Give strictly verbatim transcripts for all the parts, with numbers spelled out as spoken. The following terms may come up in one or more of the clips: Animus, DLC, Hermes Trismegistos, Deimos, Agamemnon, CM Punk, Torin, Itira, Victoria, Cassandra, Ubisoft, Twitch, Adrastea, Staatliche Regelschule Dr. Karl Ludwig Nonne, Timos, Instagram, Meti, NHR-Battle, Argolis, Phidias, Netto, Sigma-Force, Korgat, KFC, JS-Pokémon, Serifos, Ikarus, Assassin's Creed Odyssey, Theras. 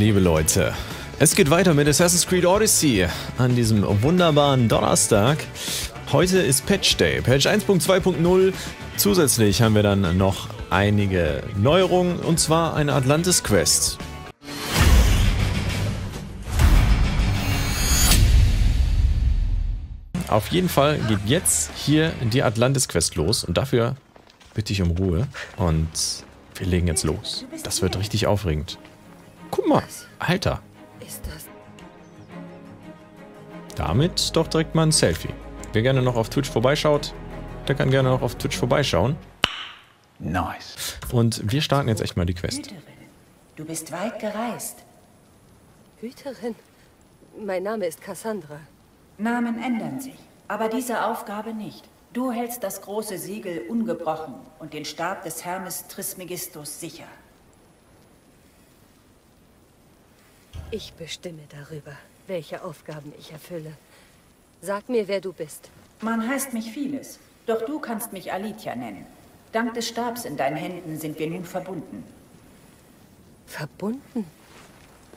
Liebe Leute, es geht weiter mit Assassin's Creed Odyssey an diesem wunderbaren Donnerstag. Heute ist Patch Day, Patch eins Punkt zwei Punkt null. Zusätzlich haben wir dann noch einige Neuerungen, und zwar eine Atlantis-Quest. Auf jeden Fall geht jetzt hier die Atlantis-Quest los, und dafür bitte ich um Ruhe. Und wir legen jetzt los. Das wird richtig aufregend. Guck mal, Alter. Damit doch direkt mal ein Selfie. Wer gerne noch auf Twitch vorbeischaut, der kann gerne noch auf Twitch vorbeischauen. Nice. Und wir starten jetzt echt mal die Quest. Hüterin, du bist weit gereist. Hüterin? Mein Name ist Cassandra. Namen ändern sich, aber diese Aufgabe nicht. Du hältst das große Siegel ungebrochen und den Stab des Hermes Trismegistos sicher. Ich bestimme darüber, welche Aufgaben ich erfülle. Sag mir, wer du bist. Man heißt mich vieles, doch du kannst mich Aletheia nennen. Dank des Stabs in deinen Händen sind wir nun verbunden. Verbunden?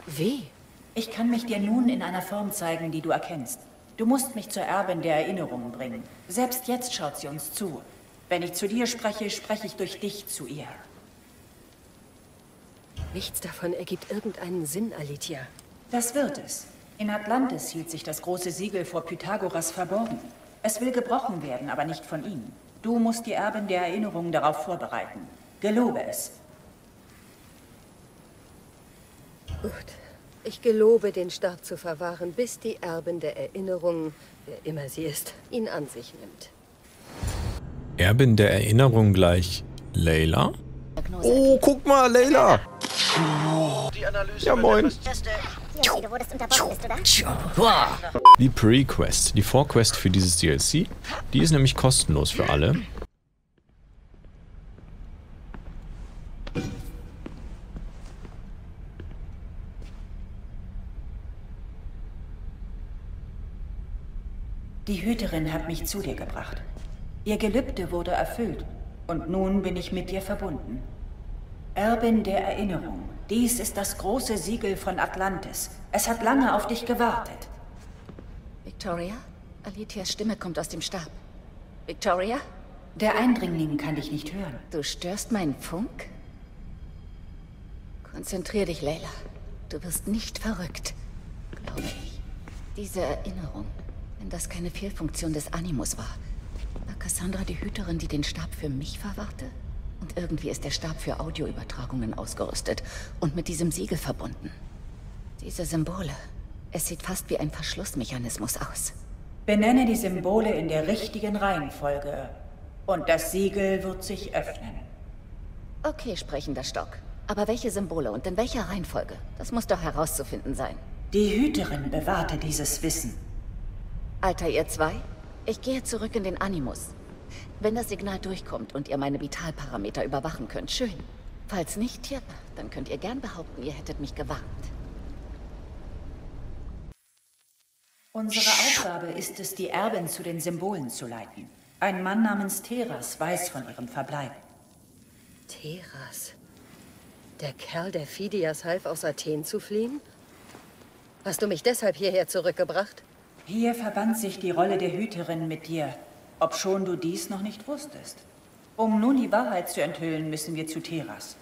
Wie? Ich kann mich dir nun in einer Form zeigen, die du erkennst. Du musst mich zur Erbin der Erinnerungen bringen. Selbst jetzt schaut sie uns zu. Wenn ich zu dir spreche, spreche ich durch dich zu ihr. Nichts davon ergibt irgendeinen Sinn, Aletheia. Das wird es. In Atlantis hielt sich das große Siegel vor Pythagoras verborgen. Es will gebrochen werden, aber nicht von ihm. Du musst die Erbin der Erinnerungen darauf vorbereiten. Gelobe es. Gut. Ich gelobe, den Stab zu verwahren, bis die Erbin der Erinnerung, wer immer sie ist, ihn an sich nimmt. Erbin der Erinnerung gleich Layla? Oh, guck mal, Layla! Die Analyse, ja, moin. Die Pre-Quest, die Vorquest für dieses D L C, die ist nämlich kostenlos für alle. Die Hüterin hat mich zu dir gebracht. Ihr Gelübde wurde erfüllt, und nun bin ich mit dir verbunden. Erbin der Erinnerung, dies ist das große Siegel von Atlantis. Es hat lange auf dich gewartet. Victoria? Aletheias Stimme kommt aus dem Stab. Victoria? Der Eindringling kann dich nicht hören. Du störst meinen Funk? Konzentrier dich, Layla. Du wirst nicht verrückt, glaube ich. Diese Erinnerung... Wenn das keine Fehlfunktion des Animus war, war Cassandra die Hüterin, die den Stab für mich verwahrte? Und irgendwie ist der Stab für Audioübertragungen ausgerüstet und mit diesem Siegel verbunden. Diese Symbole, es sieht fast wie ein Verschlussmechanismus aus. Benenne die Symbole in der richtigen Reihenfolge und das Siegel wird sich öffnen. Okay, sprechender Stock. Aber welche Symbole und in welcher Reihenfolge? Das muss doch herauszufinden sein. Die Hüterin bewahrte dieses Wissen. Alter, ihr zwei, ich gehe zurück in den Animus. Wenn das Signal durchkommt und ihr meine Vitalparameter überwachen könnt, schön. Falls nicht, ja, dann könnt ihr gern behaupten, ihr hättet mich gewarnt. Unsere Aufgabe ist es, die Erbin zu den Symbolen zu leiten. Ein Mann namens Theras weiß von ihrem Verbleib. Theras? Der Kerl, der Phidias half, aus Athen zu fliehen? Hast du mich deshalb hierher zurückgebracht? Hier verband sich die Rolle der Hüterin mit dir, obschon du dies noch nicht wusstest. Um nun die Wahrheit zu enthüllen, müssen wir zu Theras.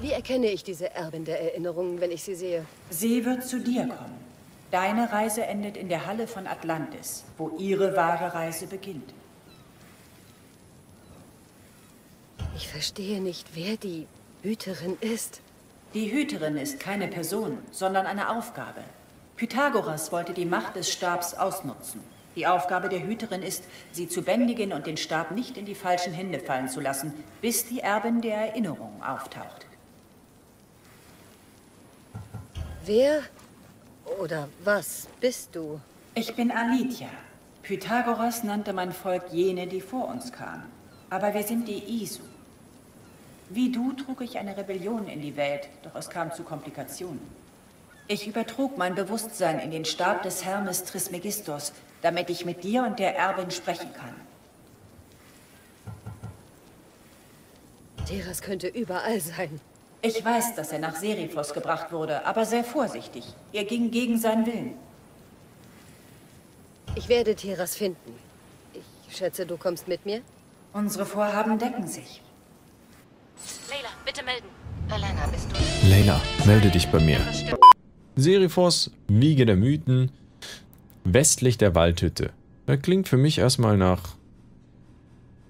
Wie erkenne ich diese Erbin der Erinnerungen, wenn ich sie sehe? Sie wird zu dir kommen. Deine Reise endet in der Halle von Atlantis, wo ihre wahre Reise beginnt. Ich verstehe nicht, wer die Hüterin ist. Die Hüterin ist keine Person, sondern eine Aufgabe. Pythagoras wollte die Macht des Stabs ausnutzen. Die Aufgabe der Hüterin ist, sie zu bändigen und den Stab nicht in die falschen Hände fallen zu lassen, bis die Erbin der Erinnerung auftaucht. Wer oder was bist du? Ich bin Aletheia. Pythagoras nannte mein Volk jene, die vor uns kamen. Aber wir sind die Isu. Wie du trug ich eine Rebellion in die Welt, doch es kam zu Komplikationen. Ich übertrug mein Bewusstsein in den Stab des Hermes Trismegistos, damit ich mit dir und der Erbin sprechen kann. Theras könnte überall sein. Ich weiß, dass er nach Serifos gebracht wurde, aber sehr vorsichtig. Er ging gegen seinen Willen. Ich werde Theras finden. Ich schätze, du kommst mit mir? Unsere Vorhaben decken sich. Layla, bitte melden. Elena, bist du? Layla, melde dich bei mir. Serifos, Wiege der Mythen, westlich der Waldhütte. Das klingt für mich erstmal nach...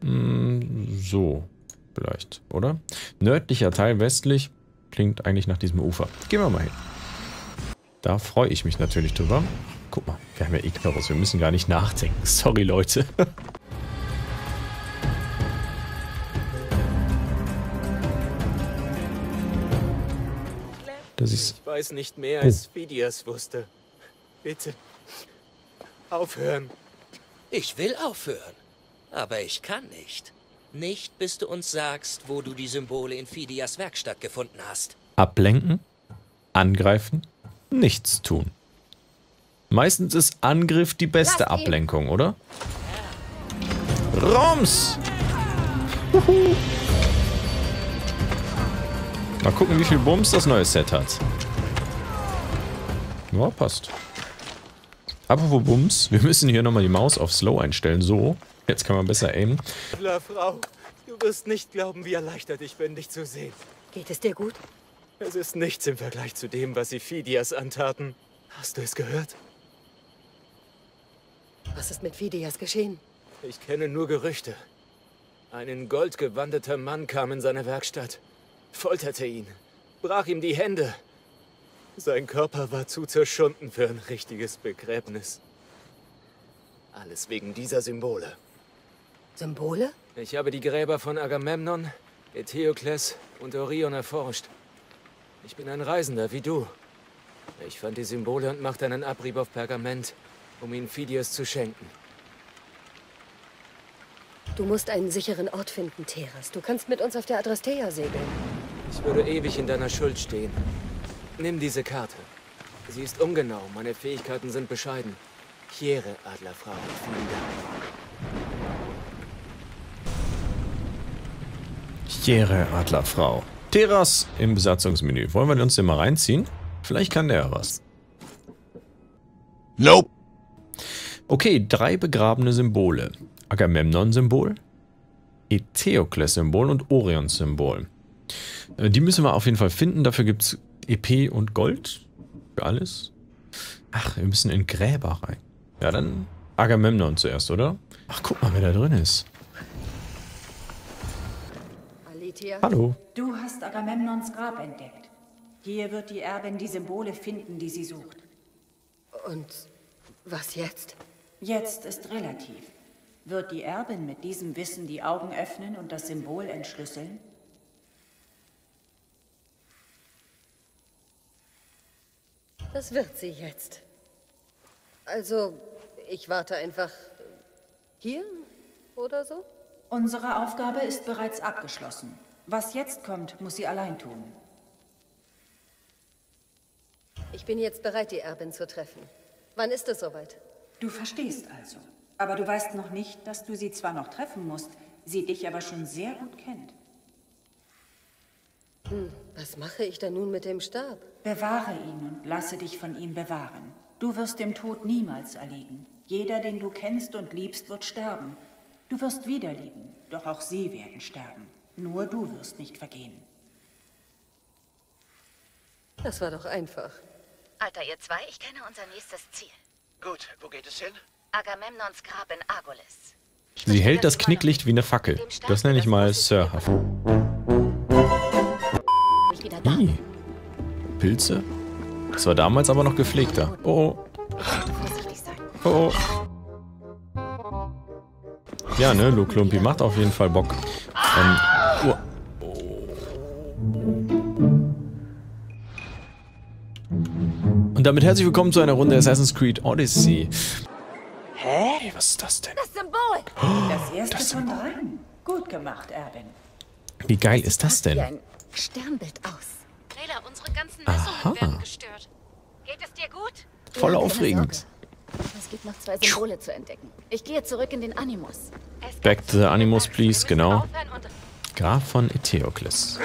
Mh, so, vielleicht, oder? Nördlicher Teil westlich, klingt eigentlich nach diesem Ufer. Gehen wir mal hin. Da freue ich mich natürlich drüber. Guck mal, wir haben ja Ikarus, wir müssen gar nicht nachdenken. Sorry, Leute. Das ist ich weiß nicht mehr, als Phidias wusste. Bitte, aufhören. Ich will aufhören, aber ich kann nicht. Nicht, bis du uns sagst, wo du die Symbole in Phidias Werkstatt gefunden hast. Ablenken, angreifen, nichts tun. Meistens ist Angriff die beste Ablenkung, oder? Roms! Juhu. Mal gucken, wie viel Bums das neue Set hat. Ja, passt. Apropos Bums, wir müssen hier nochmal die Maus auf Slow einstellen. So, jetzt kann man besser aimen. Frau, du wirst nicht glauben, wie erleichtert ich bin, dich zu sehen. Geht es dir gut? Es ist nichts im Vergleich zu dem, was sie Phidias antaten. Hast du es gehört? Was ist mit Phidias geschehen? Ich kenne nur Gerüchte. Ein in Gold gewandeter Mann kam in seine Werkstatt. Folterte ihn, brach ihm die Hände. Sein Körper war zu zerschunden für ein richtiges Begräbnis. Alles wegen dieser Symbole. Symbole? Ich habe die Gräber von Agamemnon, Etheokles und Orion erforscht. Ich bin ein Reisender wie du. Ich fand die Symbole und machte einen Abrieb auf Pergament, um ihn Phidias zu schenken. Du musst einen sicheren Ort finden, Theras. Du kannst mit uns auf der Adrastea segeln. Ich würde ewig in deiner Schuld stehen. Nimm diese Karte. Sie ist ungenau, meine Fähigkeiten sind bescheiden. Chiere, Adlerfrau und Flieder. Chiere, Adlerfrau. Theras im Besatzungsmenü. Wollen wir uns den mal reinziehen? Vielleicht kann der ja was. Nope. Okay, drei begrabene Symbole. Agamemnon-Symbol, Etheokles-Symbol und Orion-Symbol. Die müssen wir auf jeden Fall finden. Dafür gibt es E P und Gold. Für alles. Ach, wir müssen in Gräber rein. Ja, dann Agamemnon zuerst, oder? Ach, guck mal, wer da drin ist. Aletheia. Hallo. Du hast Agamemnons Grab entdeckt. Hier wird die Erbin die Symbole finden, die sie sucht. Und was jetzt? Jetzt ist relativ. Wird die Erbin mit diesem Wissen die Augen öffnen und das Symbol entschlüsseln? Das wird sie jetzt. Also, ich warte einfach hier oder so? Unsere Aufgabe ist bereits abgeschlossen. Was jetzt kommt, muss sie allein tun. Ich bin jetzt bereit, die Erbin zu treffen. Wann ist es soweit? Du verstehst also. Aber du weißt noch nicht, dass du sie zwar noch treffen musst, sie dich aber schon sehr gut kennt. Hm, was mache ich denn nun mit dem Stab? Bewahre ihn und lasse dich von ihm bewahren. Du wirst dem Tod niemals erliegen. Jeder, den du kennst und liebst, wird sterben. Du wirst wieder lieben, doch auch sie werden sterben. Nur du wirst nicht vergehen. Das war doch einfach. Alter, ihr zwei, ich kenne unser nächstes Ziel. Gut, wo geht es hin? Agamemnons Grab in Argolis. Sie hält das Knicklicht wie eine Fackel. Das nenne ich mal Surhaft. Ih. Pilze? Das war damals aber noch gepflegter. Oh. Oh. Ja, ne, Luklumpi macht auf jeden Fall Bock. Ähm, oh. Und damit herzlich willkommen zu einer Runde Assassin's Creed Odyssey. Hä? Hey, was ist das denn? Das Symbol! Oh, das erste das von dreien. Gut gemacht, Erwin. Wie geil ist das denn? Ein Sternbild aus. Layla, unsere ganzen Messungen werden gestört. Geht es dir gut? Voll aufregend. Es gibt noch zwei Symbole zu entdecken. Ich gehe zurück in den Animus. Back to the Animus, please, genau. Graf von Etheokles.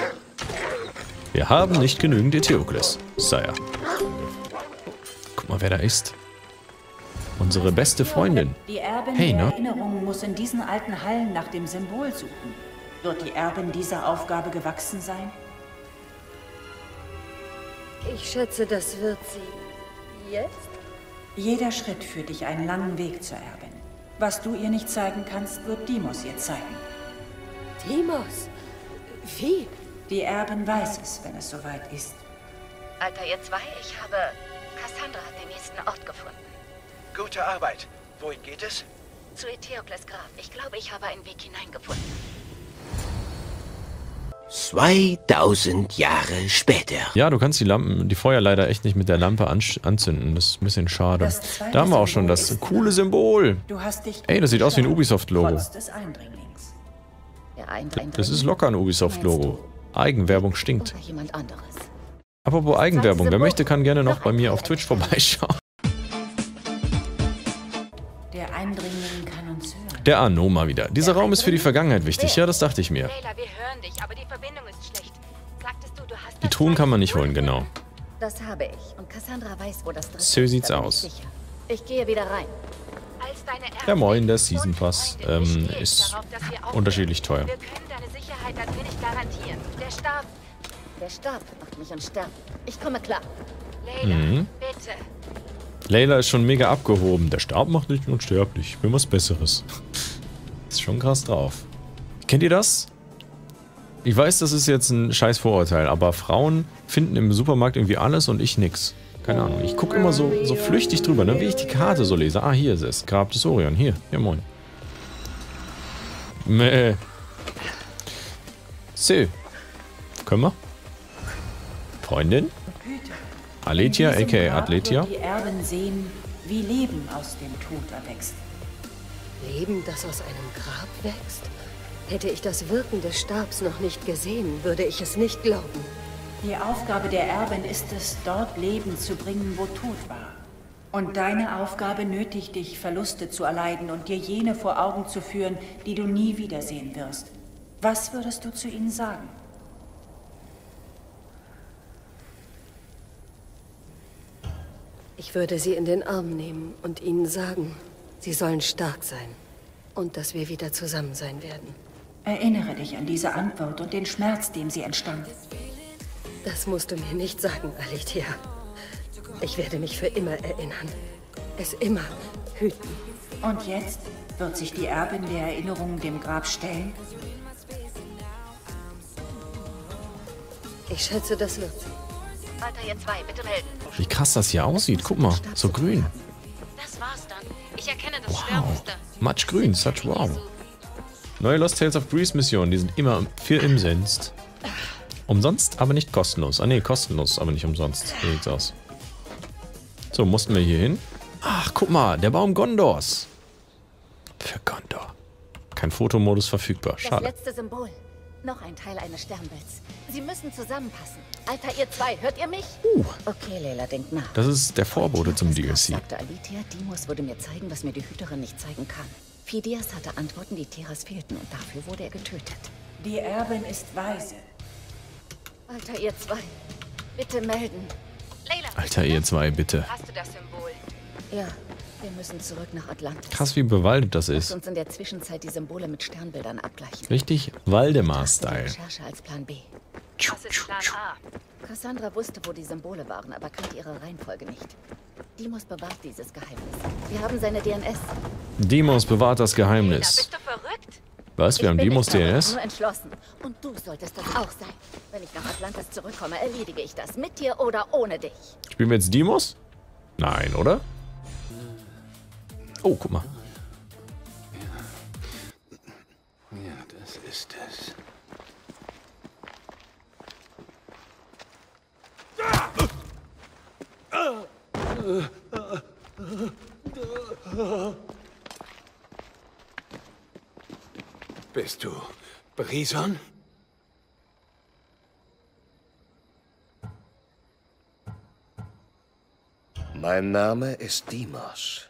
Wir haben nicht genügend Etheokles, Sire. Guck mal, wer da ist. Unsere beste Freundin. Die Erbin hey, der ne? Erinnerung muss in diesen alten Hallen nach dem Symbol suchen. Wird die Erbin dieser Aufgabe gewachsen sein? Ich schätze, das wird sie. Jetzt? Jeder Schritt führt dich einen langen Weg zur Erbin. Was du ihr nicht zeigen kannst, wird Deimos ihr zeigen. Deimos? Wie? Die Erbin weiß es, wenn es soweit ist. Alter, ihr zwei, ich habe... Cassandra hat den nächsten Ort gefunden. Gute Arbeit. Wohin geht es? Zu Etheokles Grab. Ich glaube, ich habe einen Weg hineingefunden. zweitausend Jahre später. Ja, du kannst die Lampen, die Feuer leider echt nicht mit der Lampe anzünden. Das ist ein bisschen schade. Da haben wir auch schon das coole Symbol. Ey, das sieht aus wie ein Ubisoft-Logo. Das ist locker ein Ubisoft-Logo. Eigenwerbung stinkt. Apropos Eigenwerbung. Wer möchte, kann gerne noch bei mir auf Twitch vorbeischauen. Der Eindringling kann uns hören. Der Anoma wieder. Dieser Raum ist für die Vergangenheit wichtig. Ja, das dachte ich mir. Die Truhen kann man nicht holen, genau. Das habe ich. Und Cassandra weiß, wo das drin ist. So sieht's aus. Ich gehe wieder rein. Ja, moin, der Season Pass ähm, ist unterschiedlich teuer. Wir können deine Sicherheit natürlich garantieren. Der Stab. Der Stab macht mich unsterblich. Ich komme klar. Layla, mhm. bitte. Layla ist schon mega abgehoben. Der Stab macht nicht unsterblich. Ich will was Besseres. Ist schon krass drauf. Kennt ihr das? Ich weiß, das ist jetzt ein scheiß Vorurteil, aber Frauen finden im Supermarkt irgendwie alles und ich nix. Keine Ahnung. Ich gucke immer so, so flüchtig drüber, ne? Wie ich die Karte so lese. Ah, hier ist es. Grab des Orion. Hier. Ja, moin. Mäh. So. Können wir? Freundin? Aletheia, aka Athletia. Die Erben sehen, wie Leben aus dem Tod erwächst. Leben, das aus einem Grab wächst? Hätte ich das Wirken des Stabs noch nicht gesehen, würde ich es nicht glauben. Die Aufgabe der Erbin ist es, dort Leben zu bringen, wo Tod war. Und deine Aufgabe nötigt dich, Verluste zu erleiden und dir jene vor Augen zu führen, die du nie wiedersehen wirst. Was würdest du zu ihnen sagen? Ich würde sie in den Arm nehmen und ihnen sagen, sie sollen stark sein und dass wir wieder zusammen sein werden. Erinnere dich an diese Antwort und den Schmerz, dem sie entstand. Das musst du mir nicht sagen, Aletheia. Ich werde mich für immer erinnern. Es immer hüten. Und jetzt wird sich die Erbin der Erinnerung dem Grab stellen? Ich schätze, das wird sie. Alter, ihr zwei, bitte melden. Wie krass das hier aussieht. Guck mal, so grün. Das war's dann. Ich erkenne das Schwermuster. Matsch grün, such wow. Neue Lost Tales of Greece Missionen, die sind immer viel im Senst. Umsonst, aber nicht kostenlos. Ah ne, kostenlos, aber nicht umsonst. So sieht's aus. So, mussten wir hier hin. Ach, guck mal, der Baum Gondors. Für Gondor. Kein Fotomodus verfügbar, schade. Das letzte Symbol. Noch ein Teil eines Sternbilds. Sie müssen zusammenpassen. Alter, ihr zwei, hört ihr mich? Uh. Okay, Layla, denkt nach. Das ist der Vorbote zum D L C. Sagte Aletheia, Deimos würde mir zeigen, was mir die Hüterin nicht zeigen kann. Phidias hatte Antworten, die Theras fehlten, und dafür wurde er getötet. Die Erbin ist weise. Alter, ihr zwei, bitte melden. Layla, Alter, ihr zwei, bitte. Hast du das Symbol? Ja. Wir müssen zurück nach Atlantis. Krass, wie bewaldet das ist. Lass uns in der Zwischenzeit die Symbole mit Sternbildern abgleichen. Richtig Waldemar-Style. Recherche als Plan B. Was ist Plan A? Cassandra wusste, wo die Symbole waren, aber kannte ihre Reihenfolge nicht. Deimos bewahrt dieses Geheimnis. Wir haben seine D N S. Deimos bewahrt das Geheimnis. Bist du verrückt? Was? Wir haben Deimos D N S? Nur entschlossen. Und du solltest das auch sein. Wenn ich nach Atlantis zurückkomme, erledige ich das mit dir oder ohne dich. Spielen wir jetzt Deimos? Nein, oder? Oh, guck mal. Ja, ja, das ist es. Bist du Brison? Mein Name ist Deimos.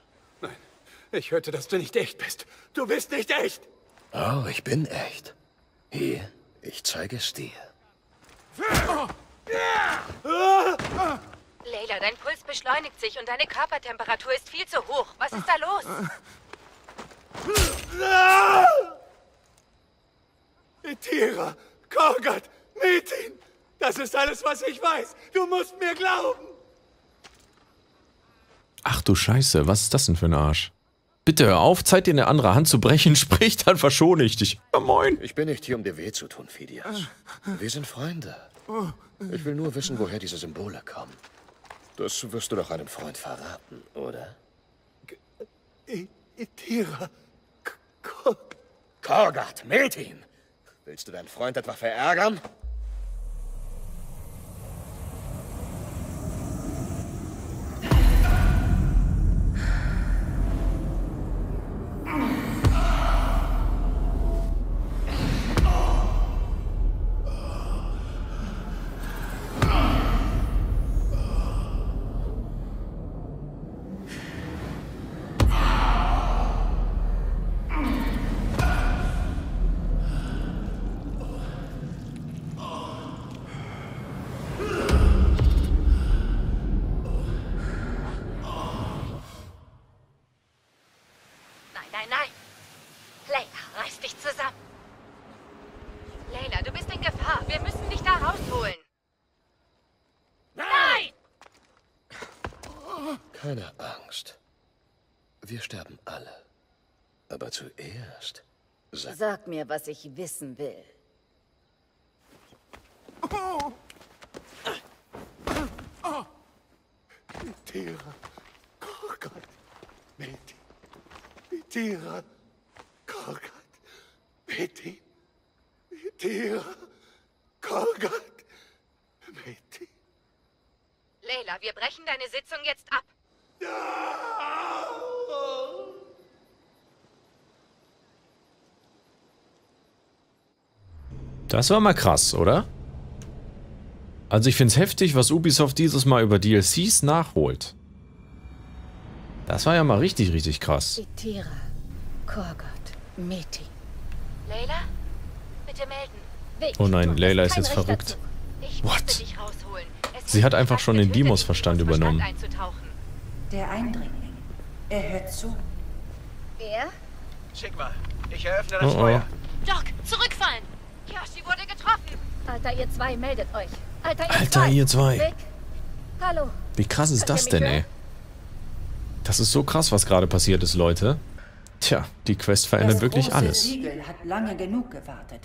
Ich hörte, dass du nicht echt bist. Du bist nicht echt! Oh, ich bin echt. Hier, Ich zeige es dir. Layla, dein Puls beschleunigt sich und deine Körpertemperatur ist viel zu hoch. Was ist da los? Itira, Korgat, Meti, das ist alles, was ich weiß. Du musst mir glauben. Ach du Scheiße, was ist das denn für ein Arsch? Bitte hör auf, Zeit dir eine andere Hand zu brechen. Sprich, dann verschone ich dich. Ja, moin. Ich bin nicht hier, um dir weh zu tun, Phidias. Wir sind Freunde. Ich will nur wissen, woher diese Symbole kommen. Das wirst du doch einem Freund verraten, oder? Itira. Korgat, Metin! Willst du deinen Freund etwa verärgern? Keine Angst. Wir sterben alle. Aber zuerst... Sag, sag mir, was ich wissen will. Oh. Oh. Itira. Korgat. Meti. Itira. Korgat. Meti. Itira. Korgat. Meti. Layla, wir brechen deine Sitzung jetzt ab. Das war mal krass, oder? Also ich find's heftig, was Ubisoft dieses Mal über D L Cs nachholt. Das war ja mal richtig, richtig krass. Itira, Korgat, Meti. Layla? Bitte melden. Oh nein, Layla ist jetzt verrückt. What? Sie hat einfach schon den Deimos-Verstand übernommen. Der Eindringling. Er hört zu. Wer? Sigma, ich eröffne das oh, oh. Feuer. Doc, zurückfallen! Kyoshi wurde getroffen! Alter, ihr zwei, meldet euch! Alter, ihr Alter, zwei! Ihr zwei. Vic. Hallo! Wie krass ist das denn, ey? Das ist so krass, was gerade passiert ist, Leute. Tja, die Quest verändert das wirklich alles. Das Siegel hat lange genug gewartet.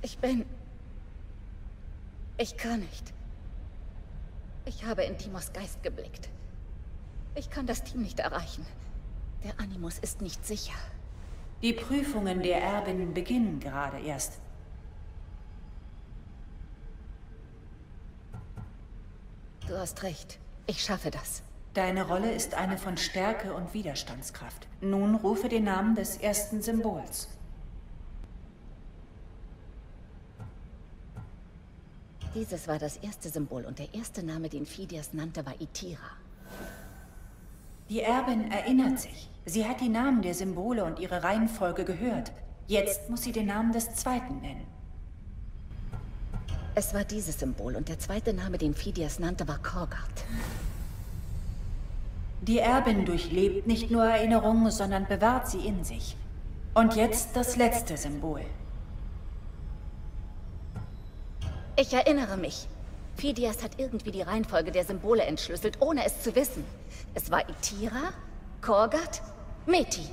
Ich bin... Ich kann nicht. Ich habe in Timos Geist geblickt. Ich kann das Team nicht erreichen. Der Animus ist nicht sicher. Die Prüfungen der Erbinnen beginnen gerade erst. Du hast recht. Ich schaffe das. Deine Rolle ist eine von Stärke und Widerstandskraft. Nun rufe den Namen des ersten Symbols. Dieses war das erste Symbol und der erste Name, den Phidias nannte, war Itira. Die Erbin erinnert sich. Sie hat die Namen der Symbole und ihre Reihenfolge gehört. Jetzt muss sie den Namen des zweiten nennen. Es war dieses Symbol und der zweite Name, den Phidias nannte, war Korgat. Die Erbin durchlebt nicht nur Erinnerungen, sondern bewahrt sie in sich. Und jetzt das letzte Symbol. Ich erinnere mich. Phidias hat irgendwie die Reihenfolge der Symbole entschlüsselt, ohne es zu wissen. Es war Itira, Korgat, Meti.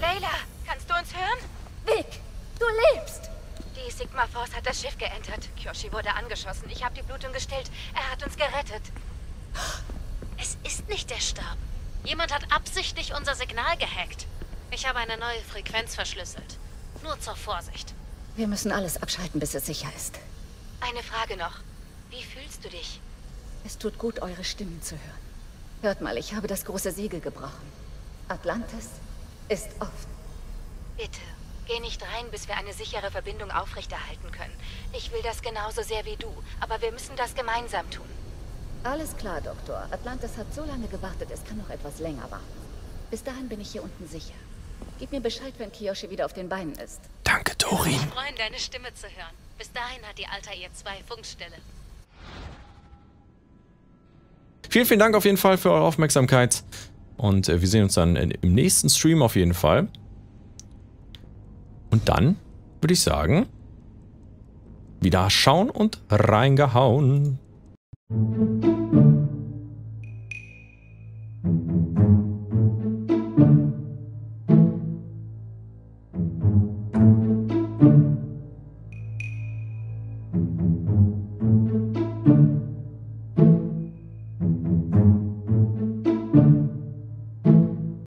Layla, kannst du uns hören? Vic, du lebst! Die Sigma-Force hat das Schiff geentert. Kyoshi wurde angeschossen. Ich habe die Blutung gestillt. Er hat uns gerettet. Es ist nicht der Stab. Jemand hat absichtlich unser Signal gehackt. Ich habe eine neue Frequenz verschlüsselt. Nur zur Vorsicht. Wir müssen alles abschalten, bis es sicher ist. Eine Frage noch. Wie fühlst du dich? Es tut gut, eure Stimmen zu hören. Hört mal, ich habe das große Siegel gebrochen. Atlantis ist offen. Bitte, geh nicht rein, bis wir eine sichere Verbindung aufrechterhalten können. Ich will das genauso sehr wie du, aber wir müssen das gemeinsam tun. Alles klar, Doktor. Atlantis hat so lange gewartet, es kann noch etwas länger warten. Bis dahin bin ich hier unten sicher. Gib mir Bescheid, wenn Kyoshi wieder auf den Beinen ist. Danke, Torin. Ich würde mich freuen, deine Stimme zu hören. Bis dahin hat die Alta ihr zwei Funkstelle. Vielen, vielen Dank auf jeden Fall für eure Aufmerksamkeit. Und äh, wir sehen uns dann in, im nächsten Stream auf jeden Fall. Und dann würde ich sagen, wieder schauen und reingehauen.